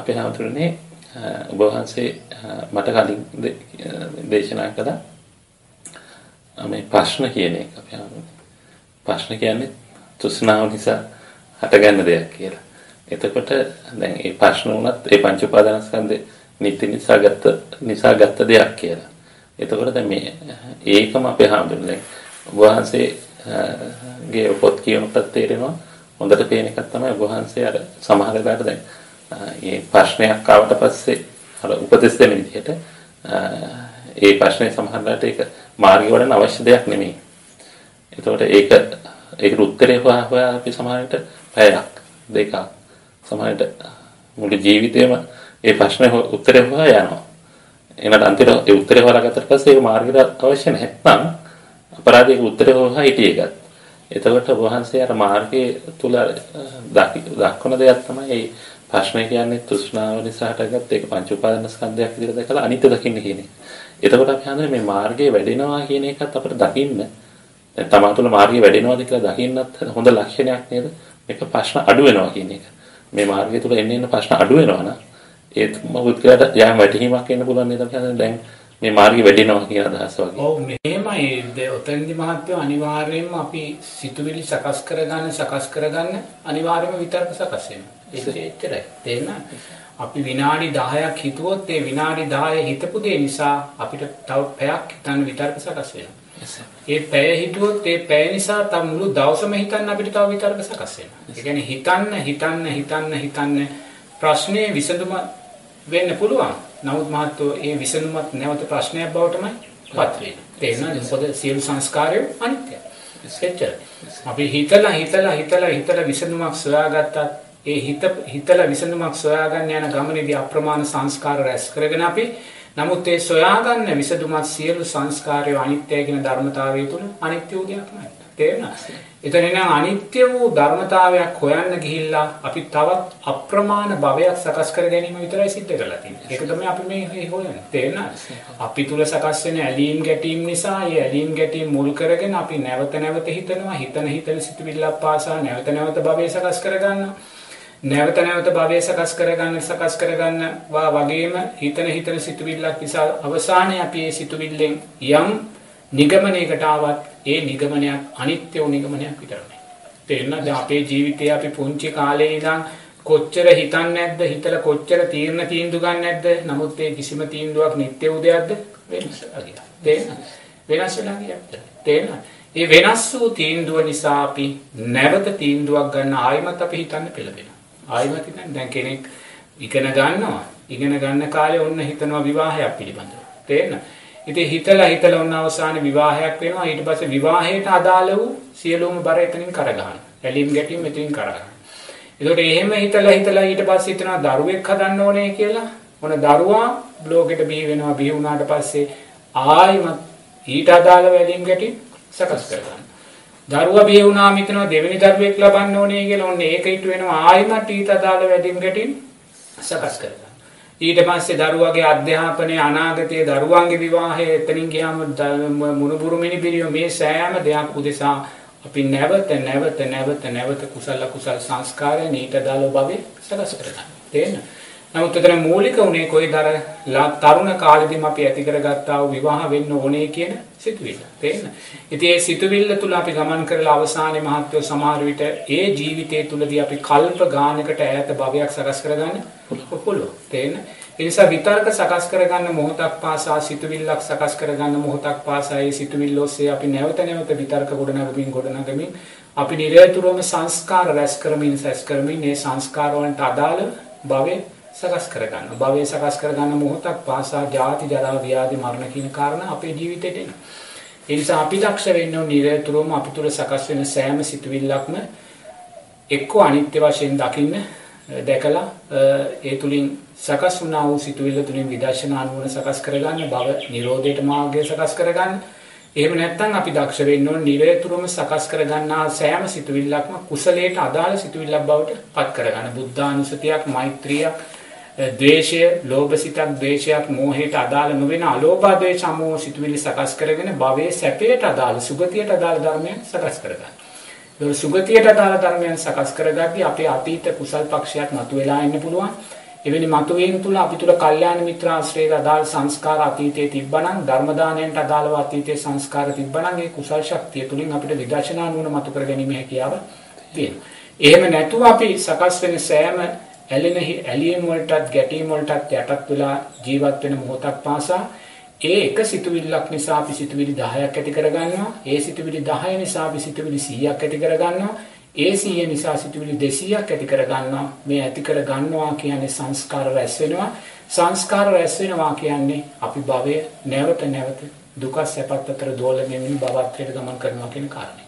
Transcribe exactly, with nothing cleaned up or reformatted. අපේ හාමුදුරනේ ඔබ වහන්සේ මට කලින් දේශනා කළා මේ ප්‍රශ්න කියන එක. අපේ හාමුදුරනේ ප්‍රශ්න කියන්නේ තෘෂ්ණාව නිසා හටගන්න දෙයක් කියලා. එතකොට දැන් මේ ප්‍රශ්න උනත් මේ පංච උපාදානස්කන්ධේ නිත්‍ය නිසාගත නිසාගත දෙයක් කියලා. එතකොට දැන් මේ ඒකම අපේ හාමුදුරනේ ඔබ වහන්සේගේ පොත් කියනපත් තේරෙනවා. හොඳට පේන එකක් තමයි ඔබ වහන්සේ අර සමහර වෙලාවට දැන් මේ ප්‍රශ්නයක් ආවට පස්සේ අර උපදෙස් දෙන විදිහට ඒ ප්‍රශ්නේ සමහර වෙලාවට ඒක මාර්ගය වඩන අවශ්‍ය දෙයක් නෙමෙයි. එතකොට ඒක ඒකට උත්තරේ හොයා අපි සමහර විට පැයක් දෙකක් සමහර විට මුළු ජීවිතේම ඒ ප්‍රශ්නේ උත්තරේ හොයා යනවා. එනට අන්තිමට ඒ උත්තරේ හොයාගත්තට පස්සේ ඒ මාර්ගයට අවශ්‍ය නැත්නම් අපරාධයක උත්තරේ හොයා හිටියේකට. එතකොට වහන්සේ අර මාර්ගයේ තුල දක්වන දෙයක් තමයි මේ ප්‍රශ්නේ කියන්නේ තෘෂ්ණාව නිසා හටගත් ඒක පංච උපාදාන ස්කන්ධයක් විදිහට දැකලා අනිත්‍ය දකින්න කියන එක. එතකොට අපි හඳුනන මේ මාර්ගයේ වැඩෙනවා කියන එකත් අපිට දකින්න දැන් තමා තුළ මාර්ගයේ වැඩෙනවාද කියලා දකින්නත් හොඳ ලක්ෂණයක් නේද? මේක ප්‍රශ්න අඩු වෙනවා කියන එක. මේ මාර්ගය තුල එන්න එන්න ප්‍රශ්න අඩු වෙනවා නම් ඒත් මොකද කියලා යම් වැටහීමක් එන්න පුළුවන් නේද? අපි හඳුනන දැන් මේ මාර්ගෙ වැඩිනවා කියන අදහස වගේ. ඔව් මෙහෙමයි. ඒ ඔතෙන්දි මහත්මයා අනිවාර්යයෙන්ම අපි සිතුවිලි සකස් කරගන්න සකස් කරගන්න අනිවාර්යයෙන්ම විතරක සකස් වෙනවා. ඒකෙච්චරයි. තේන්න අපි විනාඩි දහයක් හිතුවොත් ඒ විනාඩි දහය හිතපු දේ නිසා අපිට තව පැයක් හිතන්න විතරක සකස් වෙනවා. ඒ පැය හිතුවොත් ඒ පැය නිසා තම මුළු දවසම හිතන්න අපිට තව විතරක සකස් වෙනවා. ඒ කියන්නේ හිතන්න හිතන්න හිතන්න හිතන්න ප්‍රශ්නේ විසඳුම වෙන්න පුළුවන්. නමුත් මහත්තයෝ ඒ විසඳුමත් නැවත ප්‍රශ්නයක් බවටමයි පත් වෙන්නේ. තේරෙනවද? මොකද සියලු සංස්කාරයෝ අනිත්‍යයි. එච්චරයි. අපි හිතලා හිතලා හිතලා හිතලා විසඳුමක් සොයාගත්තත් ඒ හිත හිතලා විසඳුමක් සොයාගන්න යන ගමනේදී අප්‍රමාණ සංස්කාර රැස් කරගෙන අපි නමුත් ඒ සොයාගන්න විසඳුමත් සියලු සංස්කාරයෝ අනිත්‍යයි කියන ධර්මතාවය තුල අනිත්‍ය වූ දෙයක්මයි. තේරෙනවද? එතන නම් අනිත්‍ය වූ ධර්මතාවයක් හොයන්න ගිහිල්ලා අපි තවත් අප්‍රමාණ භවයක් සකස් කර ගැනීම විතරයි සිද්ධ කරලා තියෙන්නේ. ඒක තමයි අපි මේ හොයන්නේ. තේරෙනවද? අපි තුල සකස් වෙන ඇලීම් ගැටීම් නිසා, ඒ ඇලීම් ගැටීම් මුල් කරගෙන අපි නැවත නැවත හිතනවා, හිතන හිතන සිතුවිල්ලක් පාසා නැවත නැවත භවය සකස් කරගන්නවා. නැවත නැවත භවය සකස් කරගන්න සකස් කරගන්නවා වගේම හිතන හිතන සිතුවිල්ලක් නිසා අවසානයේ අපි මේ සිතුවිල්ලෙන් යම් නිගමනයකට ආවත් ඒ නිගමනයක් අනිත්‍ය වූ නිගමනයක් විතරයි. තේරෙනවද? අපේ ජීවිතයේ අපි පුංචි කාලේ ඉඳන් කොච්චර හිතන්නේ නැද්ද? හිතලා කොච්චර තීරණ තීන්දුව ගන්න නැද්ද? නමුත් ඒ කිසිම තීන්දුවක් නිත්‍ය වූ දෙයක්ද? වෙනස් වෙලා ගියත්. තේරෙනවද? ඒ වෙනස් වූ තීන්දුව නිසා අපි නැවත තීන්දුවක් ගන්න ආයෙමත් අපි හිතන්න පෙළඹෙනවා. ආයෙමත් ඉතින් දැන් කෙනෙක් ඉගෙන ගන්නවා. ඉගෙන ගන්න කාලේ ඔන්න හිතනවා විවාහයක් පිළිබඳව. තේරෙනවද? ඉතින් හිතලා හිතලා ඔන්න අවසානයේ විවාහයක් වෙනවා. ඊට පස්සේ විවාහයට අදාළ වූ සියලුම බර එතනින් කරගහන. ඇලීම් ගැටීම් මෙතනින් කරගහන. ඒකට එහෙම හිතලා හිතලා ඊට පස්සේ හිතනවා දරුවෙක් හදන්න ඕනේ කියලා. මොන දරුවා බ්ලොග් බිහි වෙනවා. බිහි වුණාට පස්සේ ආයිමත් ඊට අදාළ ඇලීම් ගැටීම් සකස් කරගන්න. දරුවා බිහි වුණාම හිතනවා දෙවෙනි දරුවෙක් ලබන්න ඕනේ කියලා. ඔන්න ඒක ඊට වෙනවා ආයිමත් ඊට අදාළ ඇලීම් ගැටීම් සකස් කරගන්න. ඊට පස්සේ දරුවාගේ අධ්‍යාපනයේ අනාගතයේ දරුවන්ගේ විවාහය එතනින් ගියාම මුණුබුරු මිනිබිරිය මේ සෑම දෙයක් උදෙසා අපි නැවත නැවත නැවත නැවත කුසල කුසල සංස්කාරය නීට දාලා බබේ සකස් කරගන්න. තේන්න. නමුත් උතර මූලික උනේ කොයිතර තරුණ කාලෙදීම අපි ඇති කරගත්තා වූ විවාහ වෙන්න ඕනේ කියන සිතුවිල්ල. තේන්න. ඉතින් ඒ සිතුවිල්ල තුල අපි ගමන් කරලා අවසානයේ මහත්ව සමහර විට ඒ ජීවිතය තුලදී අපි කල්ප ගානකට ඈත භවයක් සකස් කරගන්න පුළුවන්. තේන්න. ඒ නිසා විතරක සකස් කරගන්න මොහොතක් පාසා සිතුවිල්ලක් සකස් කරගන්න මොහොතක් පාසා ඒ සිතුවිල්ල ඔස්සේ අපි නැවත නැවත විතරක ගොඩනගමින් ගොඩනගමින් අපි නිරතුරුවම සංස්කාර රැස් කරමින් සැස් කරමින් මේ සංස්කාර වලට අදාළ භවයේ සකස් කරගන්න. භවයේ සකස් කරගන්න මොහොතක් පාසා ජාති ජරා ව්‍යාධි මරණ කියන කාරණා අපේ ජීවිතේට එන. ඒ නිසා අපි දක්ෂ වෙන්න ඕනේ නිරතුරුවම අපි තුල සකස් වෙන සෑම සිතුවිල්ලක්ම එක්ක අනිත්‍ය වශයෙන් දකින්න දැකලා ඒ තුලින් සකස් වුණා වූ සිතුවිල්ල තුලින් විදර්ශනා නුවණ සකස් කරගන්න භව නිරෝධයට මාර්ගය සකස් කරගන්න. එහෙම නැත්නම් අපි දක්ෂ වෙන්න ඕනේ නිරතුරුවම සකස් කරගන්නා සෑම සිතුවිල්ලක්ම කුසලයට අදාළ සිතුවිල්ලක් බවට පත් කරගන්න. බුද්ධානුස්සතියක්, මෛත්‍රියක්, ද්වේෂය, ලෝභසිතක්, ද්වේෂයක්, මෝහයට අදාළ නොවන අලෝභ, ද්වේෂ, අමෝහ සිතුවිලි සකස් කරගෙන භවයේ සැපයට අදාළ, සුගතියට අදාළ ධර්මයන් සකස් කරගන්න. ඒ සුගතියට අදාළ ධර්මයන් සකස් කරගද්දී අපේ අතීත කුසල් පක්ෂයක් මතුවලා ඉන්න පුළුවන්. එවැනි මතුවීම් තුල අපි තුල කල්යාණ මිත්‍ර ආශ්‍රයක අදාළ සංස්කාර අතීතයේ තිබ්බනම් ධර්ම දාණයට අදාළව අතීතයේ සංස්කාර තිබ්බනම් ඒ කුසල් ශක්තිය තුලින් අපිට විදර්ශනා නුවණ මතු කර ගැනීම හැකියාව තියෙනවා. එහෙම නැතුව අපි සකස් වෙන සෑම ඇලෙන ඇලියම් වලටත් ගැටීම් වලටත් යටත් වෙලා ජීවත් වෙන මොහොතක් පාසා ඒ එක සිතුවිල්ලක් නිසා අපි සිතුවිලි දහයක් ඇති කරගන්නවා. ඒ සිතුවිලි දහය නිසා අපි සිතුවිලි සීයක් ඇති කරගන්නවා. ඒ සීය නිසා සිතුවිලි දෙසීයක් ඇති කරගන්නවා. මේ ඇති කරගන්නවා කියන්නේ සංස්කාර රැස් වෙනවා. සංස්කාර රැස් වෙනවා කියන්නේ අපි භවය නැවත නැවත දුක සැපත් අතර දෝලණය වෙමින් භවත්වයට ගමන් කරනවා කියන කාරණේ.